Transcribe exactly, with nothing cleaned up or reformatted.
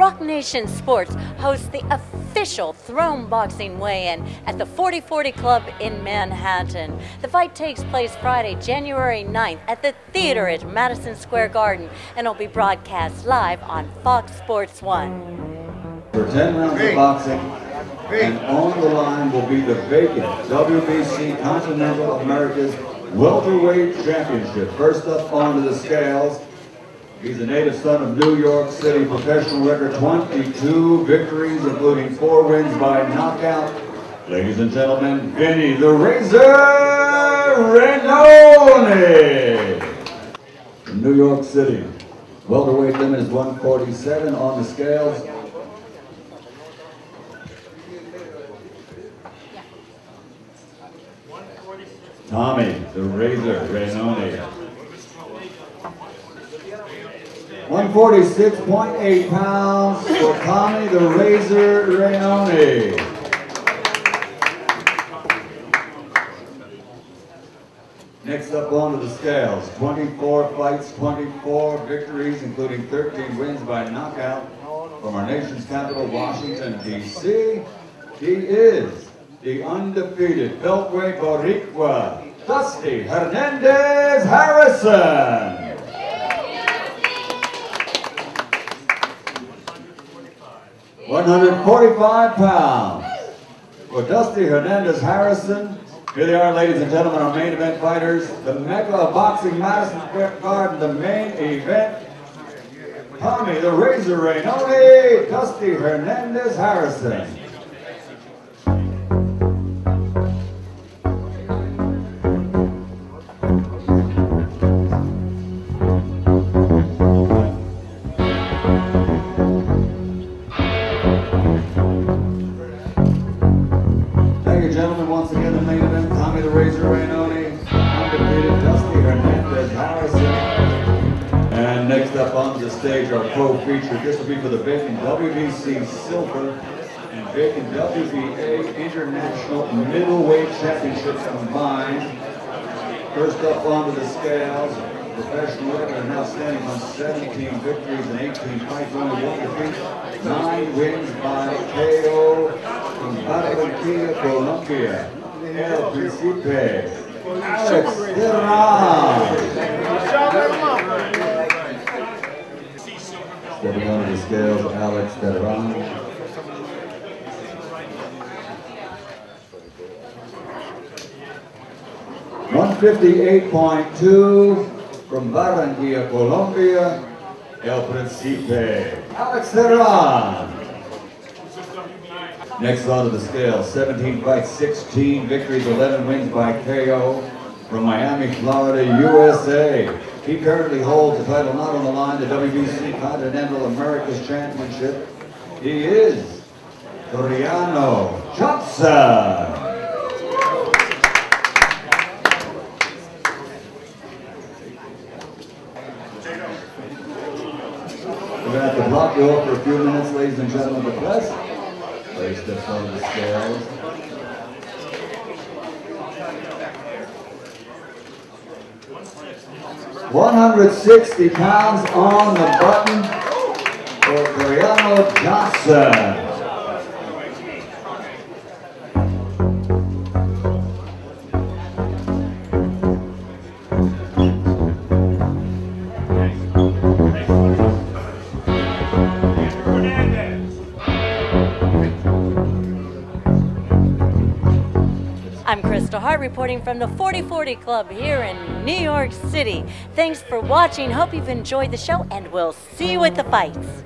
Roc Nation Sports hosts the official Throne Boxing weigh-in at the forty forty Club in Manhattan. The fight takes place Friday, January ninth at the Theater at Madison Square Garden, and it'll be broadcast live on Fox Sports one. For ten rounds of boxing, and on the line will be the vacant W B C Continental Americas Welterweight Championship. First up onto the scales, he's a native son of New York City, professional record twenty-two victories, including four wins by knockout. Ladies and gentlemen, Tommy the Razor Rainone! From New York City, welterweight limit is one forty-seven on the scales. Tommy the Razor Rainone. one forty-six point eight pounds for Tommy the Razor Rainone. Next up onto the scales, twenty-four fights, twenty-four victories, including thirteen wins by knockout. From our nation's capital, Washington, D C, he is the undefeated Beltway Boricua, Dusty Hernandez-Harrison. one forty-five pounds for Dusty Hernandez-Harrison. Here they are, ladies and gentlemen, our main event fighters. The mecca of boxing, Madison Square Garden, the main event. Tommy the Razor Rainone, Dusty Hernandez-Harrison. Stage our pro feature. This will be for the vacant W B C Silver and vacant W B A International Middleweight Championships combined. First up onto the scales, professional record now standing on seventeen victories and eighteen fights, only one defeat, nine wins by K O from Barranquilla, Colombia. El Principe, Alex Theran. Stepping onto the scales, Alex Theran. one fifty-eight point two from Barranquilla, Colombia, El Principe, Alex Theran. Next onto the scales, seventeen fights, sixteen victories, eleven wins by K O from Miami, Florida, U S A. He currently holds the title not on the line, the W B C Continental Americas Championship. He is Tureano Johnson. We're going to have to block you up for a few minutes, ladies and gentlemen, but first, Larry steps on the scales. one sixty pounds on the button for Tureano Johnson. I'm Kristal Hart reporting from the forty forty Club here in New York City. Thanks for watching. Hope you've enjoyed the show, and we'll see you at the fights.